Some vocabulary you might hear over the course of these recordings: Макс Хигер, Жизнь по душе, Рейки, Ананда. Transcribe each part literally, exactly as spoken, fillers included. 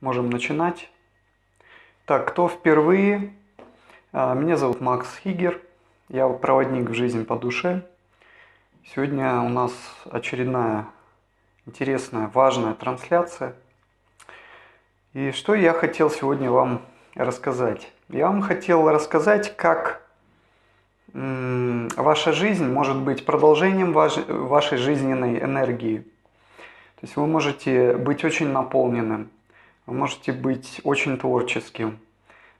Можем начинать. Так, кто впервые? Меня зовут Макс Хигер. Я проводник в «Жизнь по душе». Сегодня у нас очередная интересная, важная трансляция. И что я хотел сегодня вам рассказать? Я вам хотел рассказать, как ваша жизнь может быть продолжением вашей жизненной энергии. То есть вы можете быть очень наполненным. Вы можете быть очень творческим,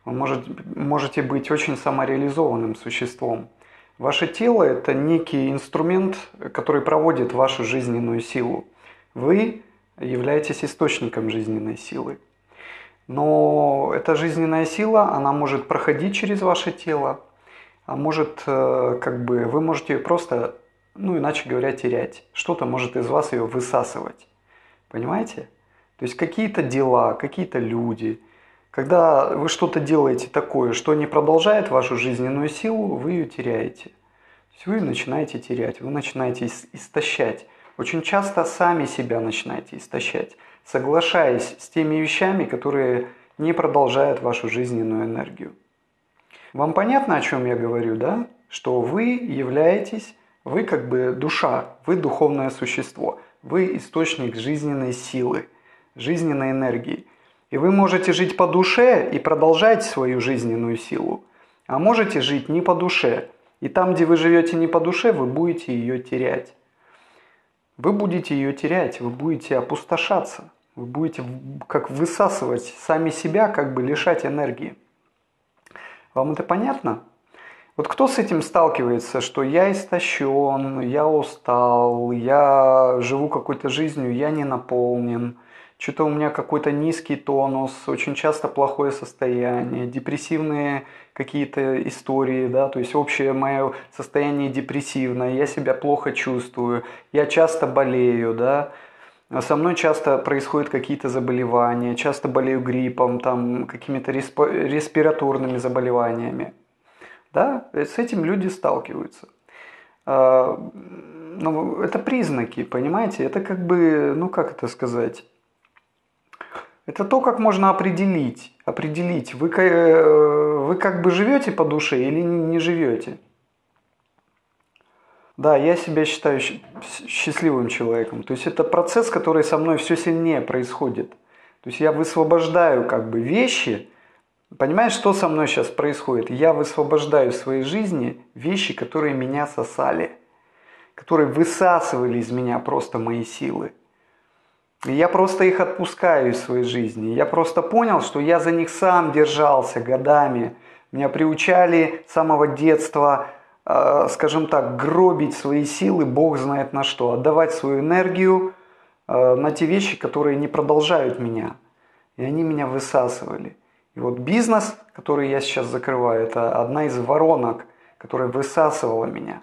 вы можете, можете быть очень самореализованным существом. Ваше тело – это некий инструмент, который проводит вашу жизненную силу. Вы являетесь источником жизненной силы. Но эта жизненная сила, она может проходить через ваше тело, а может, как бы, вы можете ее просто, ну, иначе говоря, терять. Что-то может из вас ее высасывать. Понимаете? То есть какие-то дела, какие-то люди. Когда вы что-то делаете такое, что не продолжает вашу жизненную силу, вы ее теряете. То есть вы ее начинаете терять, вы начинаете истощать. Очень часто сами себя начинаете истощать, соглашаясь с теми вещами, которые не продолжают вашу жизненную энергию. Вам понятно, о чем я говорю, да? Что вы являетесь, вы как бы душа, вы духовное существо, вы источник жизненной силы, жизненной энергии. И вы можете жить по душе и продолжать свою жизненную силу, а можете жить не по душе. И там, где вы живете не по душе, вы будете ее терять. Вы будете ее терять, вы будете опустошаться, вы будете как высасывать сами себя, как бы лишать энергии. Вам это понятно? Вот кто с этим сталкивается, что я истощен, я устал, я живу какой-то жизнью, я не наполнен, что-то у меня какой-то низкий тонус, очень часто плохое состояние, депрессивные какие-то истории, да, то есть общее мое состояние депрессивное, я себя плохо чувствую, я часто болею, да, со мной часто происходят какие-то заболевания, часто болею гриппом, там, какими-то респираторными заболеваниями, да, с этим люди сталкиваются. Но это признаки, понимаете, это как бы, ну как это сказать... Это то, как можно определить, определить, вы, вы как бы живете по душе или не живете. Да, я себя считаю счастливым человеком. То есть это процесс, который со мной все сильнее происходит. То есть я высвобождаю как бы вещи. Понимаешь, что со мной сейчас происходит? Я высвобождаю в своей жизни вещи, которые меня сосали, которые высасывали из меня просто мои силы. Я просто их отпускаю из своей жизни. Я просто понял, что я за них сам держался годами. Меня приучали с самого детства, э, скажем так, гробить свои силы, бог знает на что. Отдавать свою энергию э, на те вещи, которые не продолжают меня. И они меня высасывали. И вот бизнес, который я сейчас закрываю, это одна из воронок, которая высасывала меня.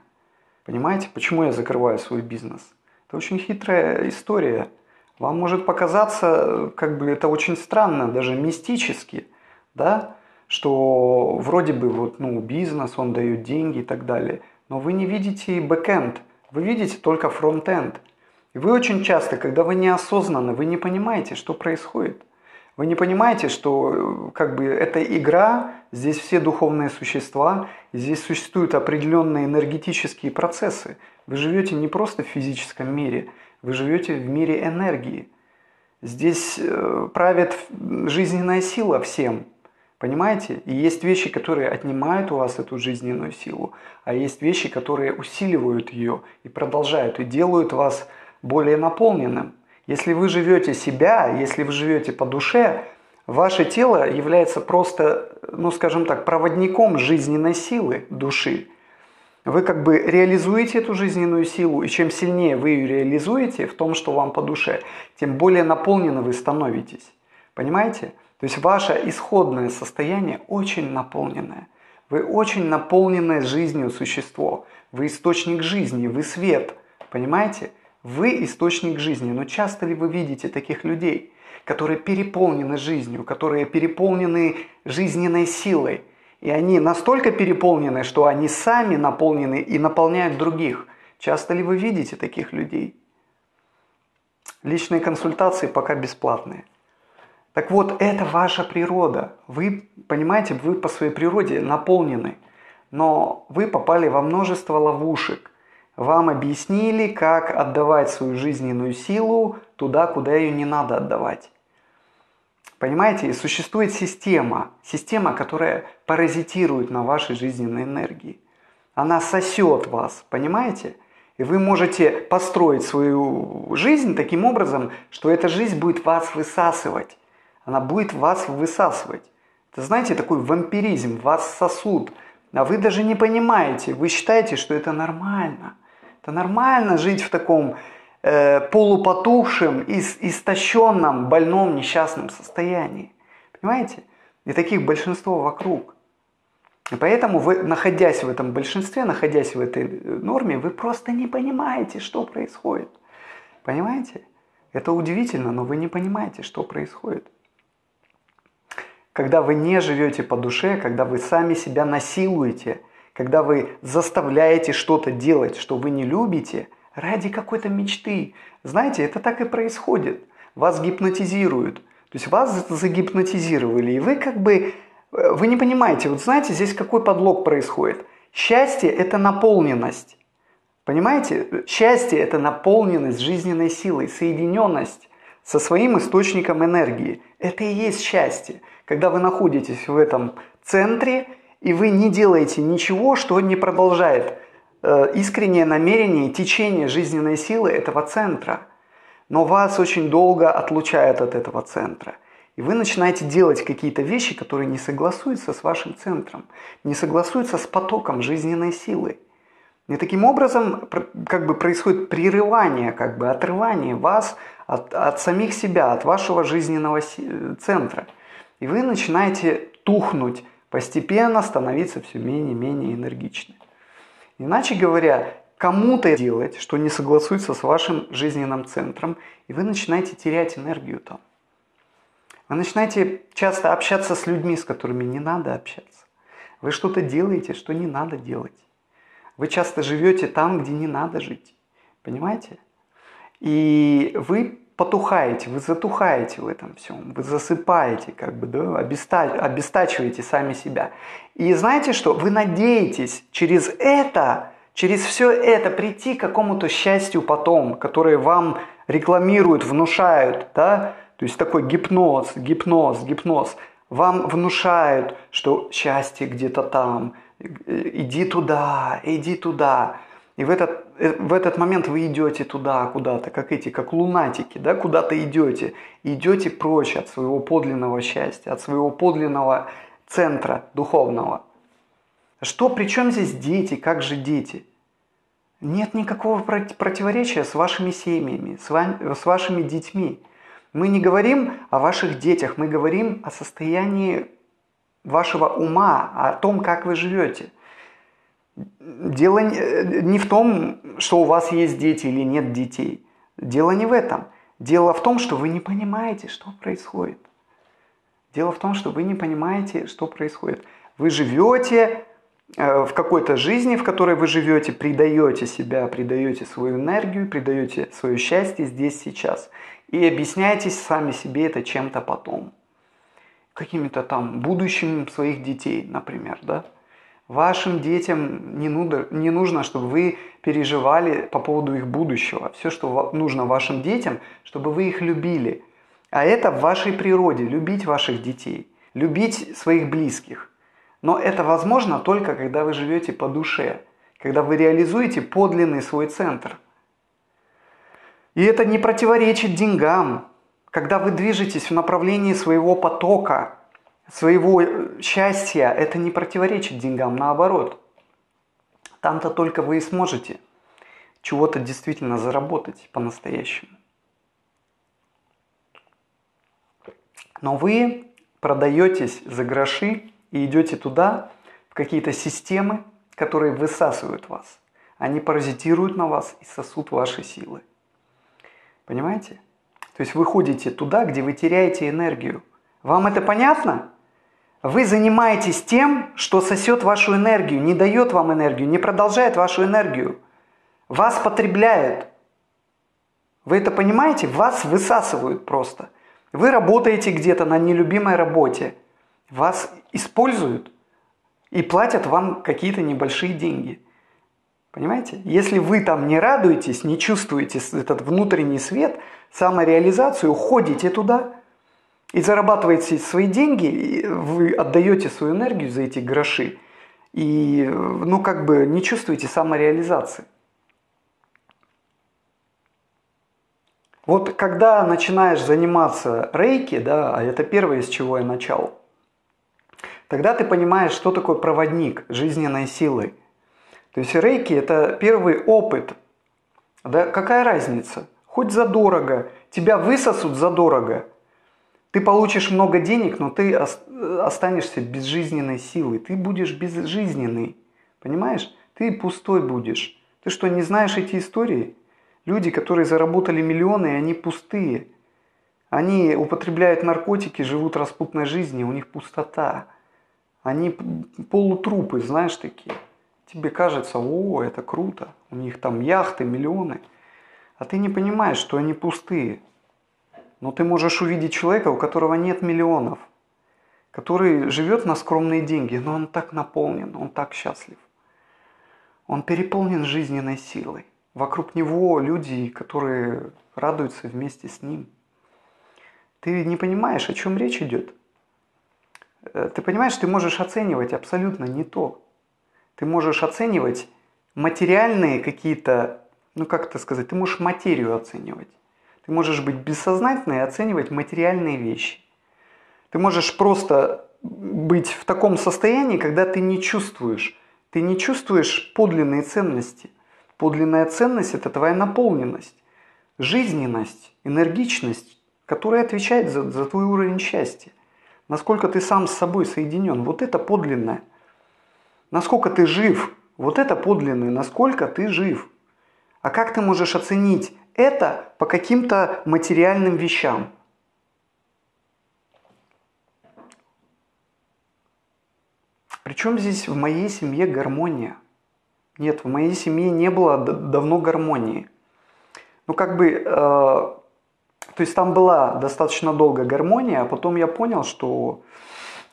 Понимаете, почему я закрываю свой бизнес? Это очень хитрая история. Вам может показаться, как бы это очень странно, даже мистически, да, что вроде бы вот, ну, бизнес, он дает деньги и так далее, но вы не видите бэкэнд, вы видите только фронтенд. И вы очень часто, когда вы неосознанно, вы не понимаете, что происходит. Вы не понимаете, что как бы это игра, здесь все духовные существа, здесь существуют определенные энергетические процессы. Вы живете не просто в физическом мире, вы живете в мире энергии. Здесь э, правит жизненная сила всем, понимаете? И есть вещи, которые отнимают у вас эту жизненную силу, а есть вещи, которые усиливают ее и продолжают, и делают вас более наполненным. Если вы живете себя, если вы живете по душе, ваше тело является просто, ну скажем так, проводником жизненной силы души. Вы как бы реализуете эту жизненную силу, и чем сильнее вы ее реализуете в том, что вам по душе, тем более наполнены вы становитесь. Понимаете? То есть ваше исходное состояние очень наполненное. Вы очень наполненное жизнью существо. Вы источник жизни, вы свет. Понимаете? Вы источник жизни. Но часто ли вы видите таких людей, которые переполнены жизнью, которые переполнены жизненной силой? И они настолько переполнены, что они сами наполнены и наполняют других. Часто ли вы видите таких людей? Личные консультации пока бесплатные. Так вот, это ваша природа. Вы, понимаете, вы по своей природе наполнены, но вы попали во множество ловушек. Вам объяснили, как отдавать свою жизненную силу туда, куда ее не надо отдавать. Понимаете, существует система, система, которая паразитирует на вашей жизненной энергии. Она сосет вас, понимаете? И вы можете построить свою жизнь таким образом, что эта жизнь будет вас высасывать. Она будет вас высасывать. Это, знаете, такой вампиризм, вас сосут. А вы даже не понимаете, вы считаете, что это нормально. Это нормально жить в таком э, полупотухшем, ис- истощенном, больном, несчастном состоянии. Понимаете? И таких большинство вокруг. И поэтому вы, находясь в этом большинстве, находясь в этой норме, вы просто не понимаете, что происходит. Понимаете? Это удивительно, но вы не понимаете, что происходит. Когда вы не живете по душе, когда вы сами себя насилуете, когда вы заставляете что-то делать, что вы не любите, ради какой-то мечты. Знаете, это так и происходит. Вас гипнотизируют. То есть вас загипнотизировали, и вы как бы... Вы не понимаете, вот знаете, здесь какой подлог происходит. Счастье – это наполненность. Понимаете? Счастье – это наполненность жизненной силой, соединенность со своим источником энергии. Это и есть счастье. Когда вы находитесь в этом центре, и вы не делаете ничего, что не продолжает э, искреннее намерение и течение жизненной силы этого центра. Но вас очень долго отлучают от этого центра. И вы начинаете делать какие-то вещи, которые не согласуются с вашим центром, не согласуются с потоком жизненной силы. И таким образом как бы происходит прерывание, как бы отрывание вас от, от самих себя, от вашего жизненного центра. И вы начинаете тухнуть, постепенно становиться все менее и менее энергичным. Иначе говоря, кому-то делать, что не согласуется с вашим жизненным центром, и вы начинаете терять энергию там. Вы начинаете часто общаться с людьми, с которыми не надо общаться. Вы что-то делаете, что не надо делать. Вы часто живете там, где не надо жить. Понимаете? И вы потухаете, вы затухаете в этом всем. Вы засыпаете, как бы, да, обестачиваете сами себя. И знаете что? Вы надеетесь через это, через все это прийти к какому-то счастью потом, которое вам рекламируют, внушают, да? То есть такой гипноз, гипноз, гипноз. Вам внушают, что счастье где-то там, иди туда, иди туда. И в этот, в этот момент вы идете туда куда-то, как эти, как лунатики, да, куда-то идете. Идете прочь от своего подлинного счастья, от своего подлинного центра духовного. Что, при чем здесь дети, как же дети? Нет никакого противоречия с вашими семьями, с, вами, с вашими детьми. Мы не говорим о ваших детях, мы говорим о состоянии вашего ума, о том, как вы живете. Дело не в том, что у вас есть дети или нет детей. Дело не в этом. Дело в том, что вы не понимаете, что происходит. Дело в том, что вы не понимаете, что происходит. Вы живете в какой-то жизни, в которой вы живете, предаете себя, предаете свою энергию, предаете свое счастье здесь, сейчас. И объясняйтесь сами себе это чем-то потом. Каким-то там будущим своих детей, например, да? Вашим детям не нужно, не нужно, чтобы вы переживали по поводу их будущего. Все, что нужно вашим детям, чтобы вы их любили. А это в вашей природе, любить ваших детей, любить своих близких. Но это возможно только, когда вы живете по душе, когда вы реализуете подлинный свой центр. И это не противоречит деньгам, когда вы движетесь в направлении своего потока, своего счастья, это не противоречит деньгам, наоборот. Там-то только вы и сможете чего-то действительно заработать по-настоящему. Но вы продаетесь за гроши и идете туда, в какие-то системы, которые высасывают вас. Они паразитируют на вас и сосут ваши силы. Понимаете? То есть вы ходите туда, где вы теряете энергию. Вам это понятно? Вы занимаетесь тем, что сосет вашу энергию, не дает вам энергию, не продолжает вашу энергию. Вас потребляют. Вы это понимаете? Вас высасывают просто. Вы работаете где-то на нелюбимой работе, вас используют и платят вам какие-то небольшие деньги. Понимаете? Если вы там не радуетесь, не чувствуете этот внутренний свет, самореализацию, ходите туда и зарабатываете свои деньги, и вы отдаете свою энергию за эти гроши и, ну, как бы не чувствуете самореализации. Вот когда начинаешь заниматься рейки, да, а это первое, с чего я начал, тогда ты понимаешь, что такое проводник жизненной силы. То есть рейки – это первый опыт. Да, какая разница? Хоть задорого. Тебя высосут задорого. Ты получишь много денег, но ты останешься безжизненной силой. Ты будешь безжизненный. Понимаешь? Ты пустой будешь. Ты что, не знаешь эти истории? Люди, которые заработали миллионы, они пустые. Они употребляют наркотики, живут распутной жизнью, у них пустота. Они полутрупы, знаешь, такие. Тебе кажется, о, это круто, у них там яхты, миллионы. А ты не понимаешь, что они пустые. Но ты можешь увидеть человека, у которого нет миллионов, который живет на скромные деньги, но он так наполнен, он так счастлив. Он переполнен жизненной силой. Вокруг него люди, которые радуются вместе с ним. Ты не понимаешь, о чем речь идет. Ты понимаешь, ты можешь оценивать абсолютно не то. Ты можешь оценивать материальные какие-то, ну как это сказать, ты можешь материю оценивать. Ты можешь быть бессознательной и оценивать материальные вещи. Ты можешь просто быть в таком состоянии, когда ты не чувствуешь. Ты не чувствуешь подлинные ценности. Подлинная ценность – это твоя наполненность, жизненность, энергичность, которая отвечает за, за твой уровень счастья. Насколько ты сам с собой соединен, вот это подлинное. Насколько ты жив, вот это подлинное, насколько ты жив. А как ты можешь оценить это по каким-то материальным вещам? Причем здесь в моей семье гармония? Нет, в моей семье не было давно гармонии. Ну, как бы, э, то есть там была достаточно долго гармония, а потом я понял, что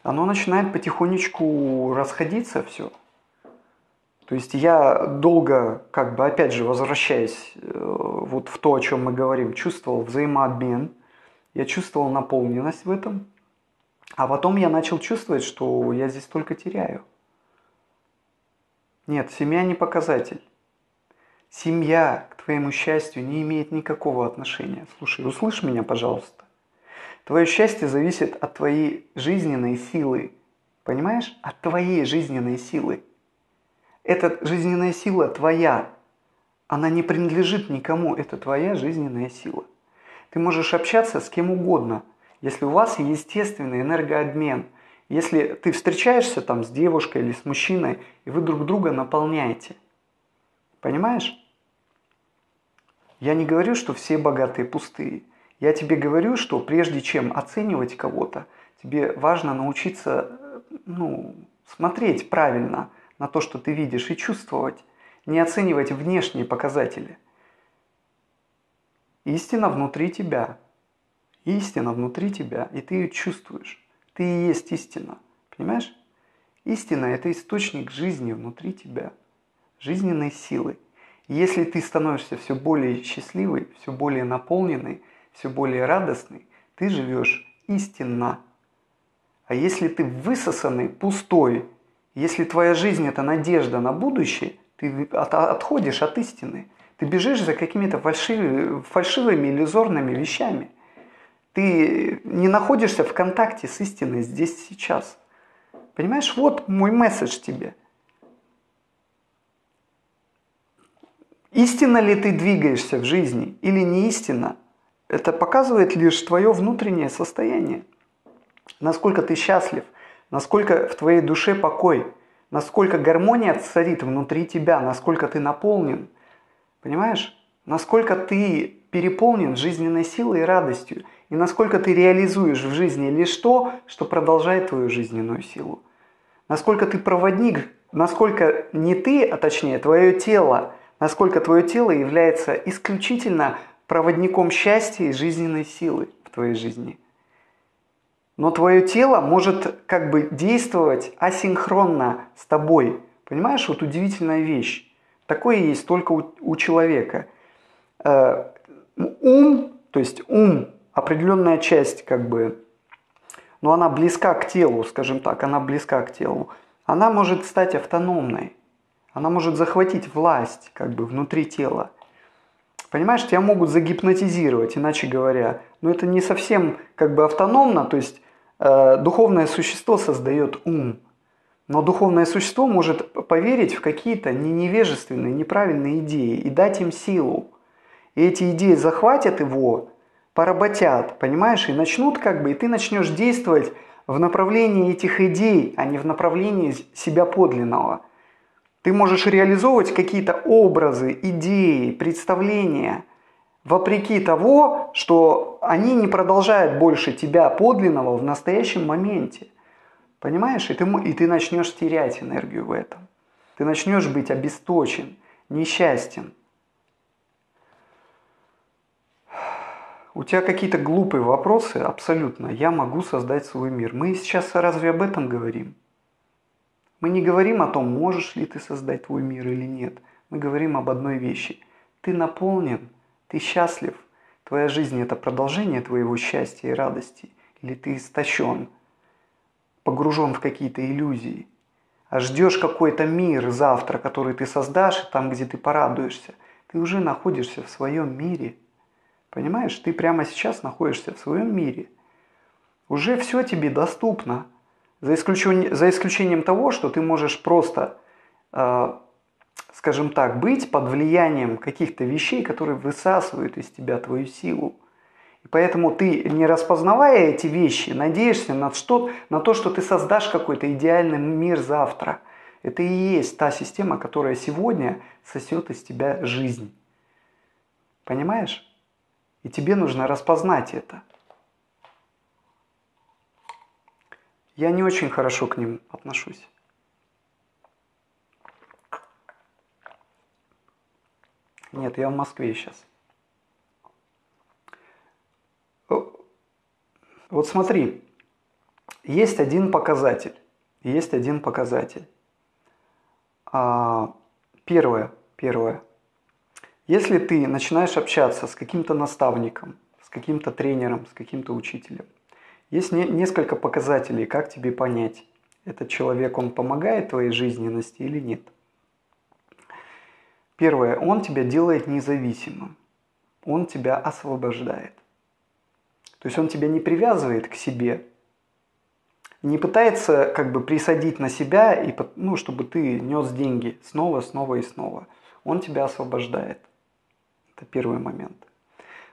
оно начинает потихонечку расходиться все. То есть я долго, как бы, опять же, возвращаясь э, вот в то, о чем мы говорим, чувствовал взаимообмен, я чувствовал наполненность в этом, а потом я начал чувствовать, что я здесь только теряю. Нет, семья не показатель. Семья к твоему счастью не имеет никакого отношения. Слушай, услышь меня, пожалуйста. Твое счастье зависит от твоей жизненной силы. Понимаешь? От твоей жизненной силы. Эта жизненная сила твоя. Она не принадлежит никому. Это твоя жизненная сила. Ты можешь общаться с кем угодно, если у вас естественный энергообмен. Если ты встречаешься там с девушкой или с мужчиной, и вы друг друга наполняете. Понимаешь? Я не говорю, что все богатые пустые. Я тебе говорю, что прежде чем оценивать кого-то, тебе важно научиться, ну, смотреть правильно на то, что ты видишь, и чувствовать. Не оценивать внешние показатели. Истина внутри тебя. Истина внутри тебя, и ты ее чувствуешь. Ты и есть истина. Понимаешь? Истина – это источник жизни внутри тебя, жизненной силы. И если ты становишься все более счастливой, все более наполненной, все более радостной, ты живешь истинно. А если ты высосанный, пустой, если твоя жизнь – это надежда на будущее, ты отходишь от истины. Ты бежишь за какими-то фальшивыми, фальшивыми иллюзорными вещами. Ты не находишься в контакте с истиной здесь сейчас. Понимаешь, вот мой месседж тебе. Истинно ли ты двигаешься в жизни или не истинно, это показывает лишь твое внутреннее состояние. Насколько ты счастлив, насколько в твоей душе покой, насколько гармония царит внутри тебя, насколько ты наполнен. Понимаешь? Насколько ты переполнен жизненной силой и радостью, и насколько ты реализуешь в жизни лишь то, что продолжает твою жизненную силу. Насколько ты проводник, насколько не ты, а точнее твое тело, насколько твое тело является исключительно проводником счастья и жизненной силы в твоей жизни. Но твое тело может как бы действовать асинхронно с тобой. Понимаешь, вот удивительная вещь. Такое есть только у, у человека. Э, ум, то есть ум, определенная часть как бы, но она близка к телу, скажем так, она близка к телу. Она может стать автономной. Она может захватить власть как бы внутри тела. Понимаешь, тебя могут загипнотизировать, иначе говоря. Но это не совсем как бы автономно, то есть э, духовное существо создает ум. Но духовное существо может поверить в какие-то невежественные, неправильные идеи и дать им силу. И эти идеи захватят его, поработят, понимаешь, и начнут как бы, и ты начнешь действовать в направлении этих идей, а не в направлении себя подлинного. Ты можешь реализовывать какие-то образы, идеи, представления, вопреки того, что они не продолжают больше тебя подлинного в настоящем моменте. Понимаешь? И ты, и ты начнешь терять энергию в этом. Ты начнешь быть обесточен, несчастен. У тебя какие-то глупые вопросы? Абсолютно. Я могу создать свой мир. Мы сейчас разве об этом говорим? Мы не говорим о том, можешь ли ты создать твой мир или нет. Мы говорим об одной вещи. Ты наполнен, ты счастлив. Твоя жизнь – это продолжение твоего счастья и радости. Или ты истощен, погружен в какие-то иллюзии. А ждешь какой-то мир завтра, который ты создашь, там, где ты порадуешься. Ты уже находишься в своем мире. Понимаешь, ты прямо сейчас находишься в своем мире. Уже все тебе доступно. За исключением, за исключением того, что ты можешь просто, э, скажем так, быть под влиянием каких-то вещей, которые высасывают из тебя твою силу. И поэтому ты, не распознавая эти вещи, надеешься на, что, на то, что ты создашь какой-то идеальный мир завтра. Это и есть та система, которая сегодня сосет из тебя жизнь. Понимаешь? И тебе нужно распознать это. Я не очень хорошо к ним отношусь. Нет, я в Москве сейчас. Вот смотри, есть один показатель. Есть один показатель. А, первое, первое. Если ты начинаешь общаться с каким-то наставником, с каким-то тренером, с каким-то учителем, есть не, несколько показателей, как тебе понять, этот человек, он помогает твоей жизненности или нет. Первое, он тебя делает независимым, он тебя освобождает. То есть он тебя не привязывает к себе, не пытается как бы присадить на себя, и, ну, чтобы ты нес деньги снова, снова и снова. Он тебя освобождает. Это первый момент.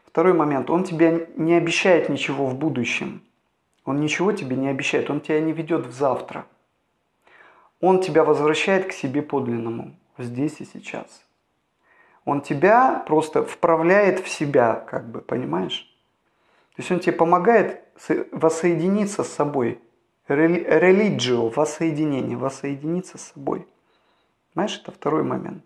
Второй момент. Он тебе не обещает ничего в будущем. Он ничего тебе не обещает. Он тебя не ведет в завтра. Он тебя возвращает к себе подлинному. Здесь и сейчас. Он тебя просто вправляет в себя, как бы, понимаешь? То есть он тебе помогает воссоединиться с собой. Религио, воссоединение, воссоединиться с собой. Знаешь, это второй момент.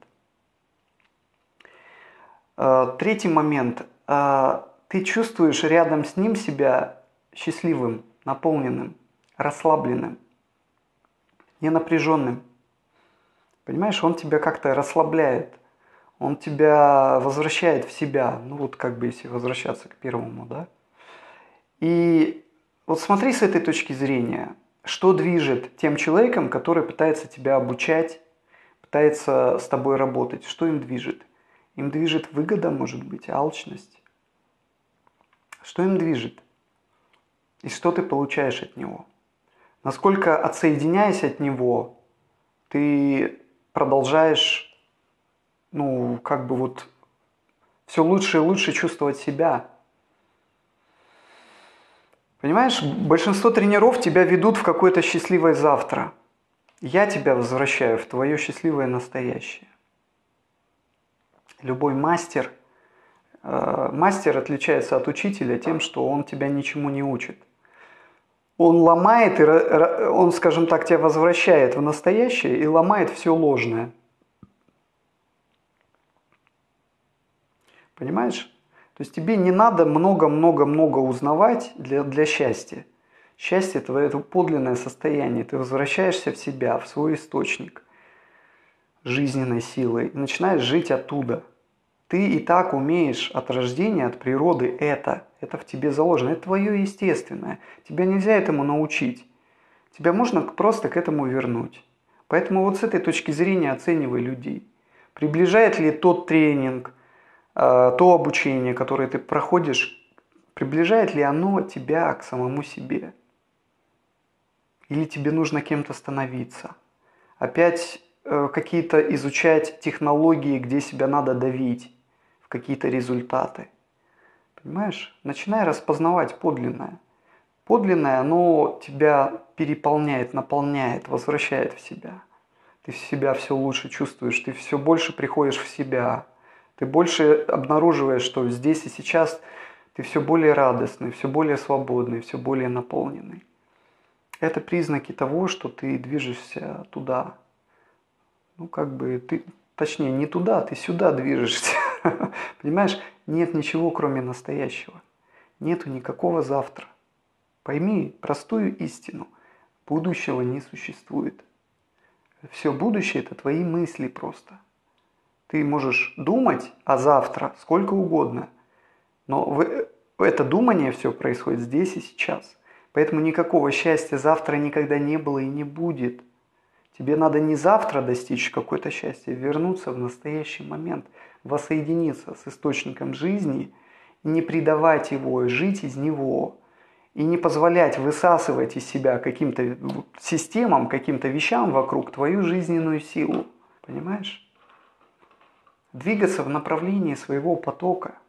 Третий момент. Ты чувствуешь рядом с ним себя счастливым, наполненным, расслабленным, ненапряженным. Понимаешь, он тебя как-то расслабляет, он тебя возвращает в себя. Ну вот как бы если возвращаться к первому, да? И вот смотри с этой точки зрения, что движет тем человеком, который пытается тебя обучать, пытается с тобой работать, что им движет? Им движет выгода, может быть, алчность. Что им движет? И что ты получаешь от него? Насколько, отсоединяясь от него, ты продолжаешь, ну, как бы вот, все лучше и лучше чувствовать себя. Понимаешь, большинство тренеров тебя ведут в какое-то счастливое завтра. Я тебя возвращаю в твое счастливое настоящее. Любой мастер, э, мастер отличается от учителя тем, что он тебя ничему не учит. Он ломает, и, он, скажем так, тебя возвращает в настоящее и ломает все ложное. Понимаешь? То есть тебе не надо много-много-много узнавать для, для счастья. Счастье – это подлинное состояние. Ты возвращаешься в себя, в свой источник жизненной силы и начинаешь жить оттуда. Ты и так умеешь от рождения, от природы это. Это в тебе заложено. Это твое естественное. Тебя нельзя этому научить. Тебя можно просто к этому вернуть. Поэтому вот с этой точки зрения оценивай людей. Приближает ли тот тренинг, то обучение, которое ты проходишь, приближает ли оно тебя к самому себе? Или тебе нужно кем-то становиться? Опять э, какие-то изучать технологии, где себя надо давить в какие-то результаты. Понимаешь? Начинай распознавать подлинное. Подлинное, оно тебя переполняет, наполняет, возвращает в себя. Ты в себя все лучше чувствуешь, ты все больше приходишь в себя. Ты больше обнаруживаешь, что здесь и сейчас... Ты все более радостный, все более свободный, все более наполненный. Это признаки того, что ты движешься туда. Ну, как бы ты, точнее, не туда, ты сюда движешься. Понимаешь, нет ничего, кроме настоящего. Нету никакого завтра. Пойми простую истину. Будущего не существует. Все будущее – это твои мысли просто. Ты можешь думать о завтра сколько угодно. Но это думание все происходит здесь и сейчас. Поэтому никакого счастья завтра никогда не было и не будет. Тебе надо не завтра достичь какое-то счастье, вернуться в настоящий момент, воссоединиться с источником жизни, не предавать его, жить из него. И не позволять высасывать из себя каким-то системам, каким-то вещам вокруг твою жизненную силу. Понимаешь? Двигаться в направлении своего потока.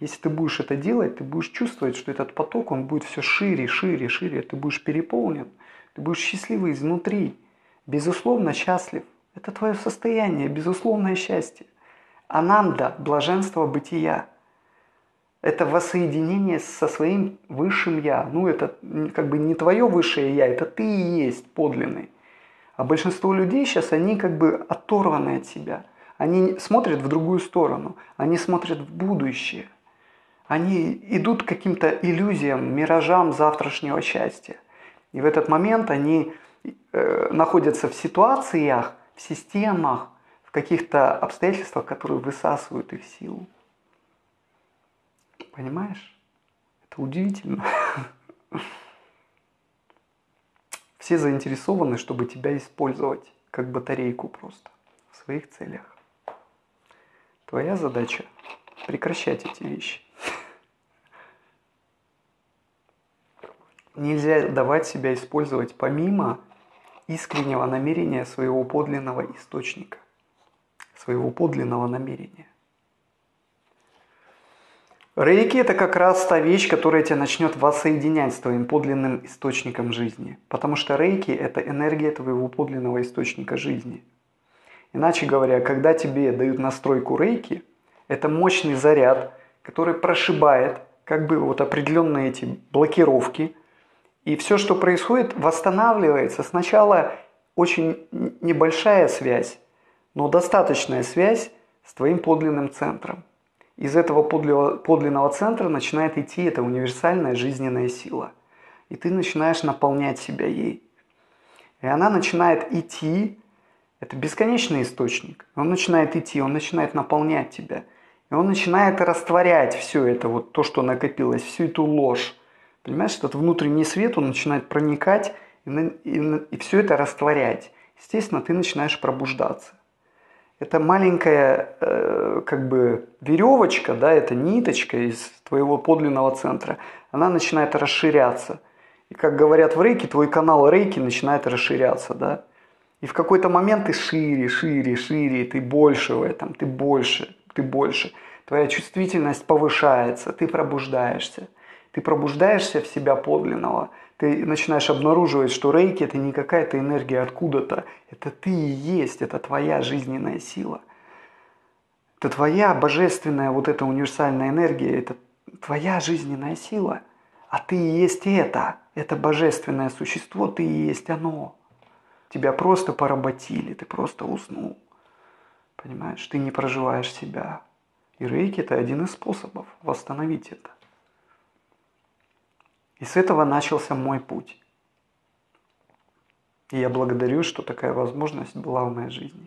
Если ты будешь это делать, ты будешь чувствовать, что этот поток, он будет все шире, шире, шире. Ты будешь переполнен, ты будешь счастливый изнутри, безусловно счастлив. Это твое состояние, безусловное счастье. Ананда, блаженство бытия. Это воссоединение со своим высшим я. Ну, это как бы не твое высшее я, это ты и есть подлинный. А большинство людей сейчас, они как бы оторваны от себя. Они смотрят в другую сторону, они смотрят в будущее. Они идут к каким-то иллюзиям, миражам завтрашнего счастья. И в этот момент они э, находятся в ситуациях, в системах, в каких-то обстоятельствах, которые высасывают их силу. Понимаешь? Это удивительно. Все заинтересованы, чтобы тебя использовать, как батарейку просто, в своих целях. Твоя задача – прекращать эти вещи. Нельзя давать себя использовать помимо искреннего намерения своего подлинного источника, своего подлинного намерения. Рейки – это как раз та вещь, которая тебя начнет воссоединять с твоим подлинным источником жизни. Потому что рейки – это энергия твоего подлинного источника жизни. Иначе говоря, когда тебе дают настройку рейки, это мощный заряд, который прошибает как бы вот определенные эти блокировки. И все, что происходит, восстанавливается. Сначала очень небольшая связь, но достаточная связь с твоим подлинным центром. Из этого подлинного центра начинает идти эта универсальная жизненная сила. И ты начинаешь наполнять себя ей. И она начинает идти, это бесконечный источник. Он начинает идти, он начинает наполнять тебя. И он начинает растворять все это, вот то, что накопилось, всю эту ложь. Понимаешь, этот внутренний свет, он начинает проникать и, и, и все это растворять. Естественно, ты начинаешь пробуждаться. Это маленькая э, как бы веревочка, да, это ниточка из твоего подлинного центра. Она начинает расширяться. И как говорят в рейке, твой канал рейки начинает расширяться. Да? И в какой-то момент ты шире, шире, шире, ты больше в этом, ты больше, ты больше. Твоя чувствительность повышается, ты пробуждаешься. Ты пробуждаешься в себя подлинного. Ты начинаешь обнаруживать, что рейки – это не какая-то энергия откуда-то. Это ты и есть, это твоя жизненная сила. Это твоя божественная вот эта универсальная энергия. Это твоя жизненная сила. А ты и есть это. Это божественное существо, ты и есть оно. Тебя просто поработили, ты просто уснул. Понимаешь, ты не проживаешь себя. И рейки – это один из способов восстановить это. И с этого начался мой путь. И я благодарю, что такая возможность была в моей жизни.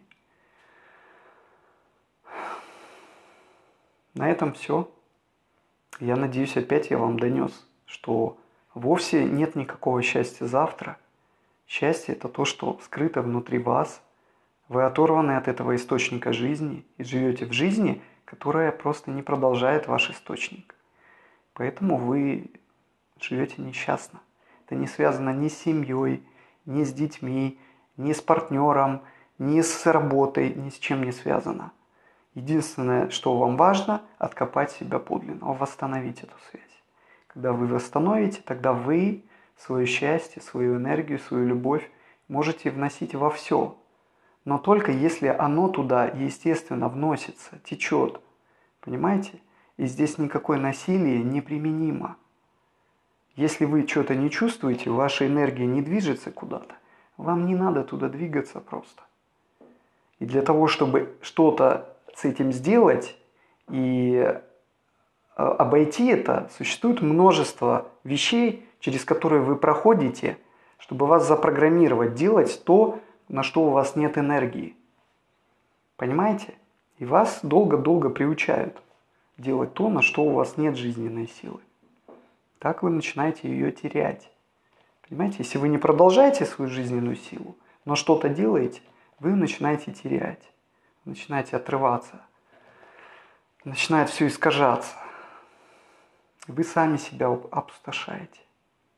На этом все. Я надеюсь, опять я вам донес, что вовсе нет никакого счастья завтра. Счастье – это то, что скрыто внутри вас. Вы оторваны от этого источника жизни и живете в жизни, которая просто не продолжает ваш источник. Поэтому вы живете несчастно. Это не связано ни с семьей, ни с детьми, ни с партнером, ни с работой, ни с чем не связано. Единственное, что вам важно, откопать себя подлинно, восстановить эту связь. Когда вы восстановите, тогда вы свое счастье, свою энергию, свою любовь можете вносить во все. Но только если оно туда естественно вносится, течет. Понимаете? И здесь никакое насилие не применимо. Если вы что-то не чувствуете, ваша энергия не движется куда-то, вам не надо туда двигаться просто. И для того, чтобы что-то с этим сделать и обойти это, существует множество вещей, через которые вы проходите, чтобы вас запрограммировать, делать то, на что у вас нет энергии. Понимаете? И вас долго-долго приучают делать то, на что у вас нет жизненной силы. Так вы начинаете ее терять. Понимаете, если вы не продолжаете свою жизненную силу, но что-то делаете, вы начинаете терять, начинаете отрываться, начинает все искажаться. Вы сами себя опустошаете,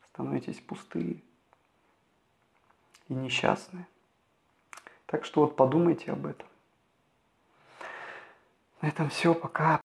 становитесь пустые и несчастные. Так что вот подумайте об этом. На этом все, пока.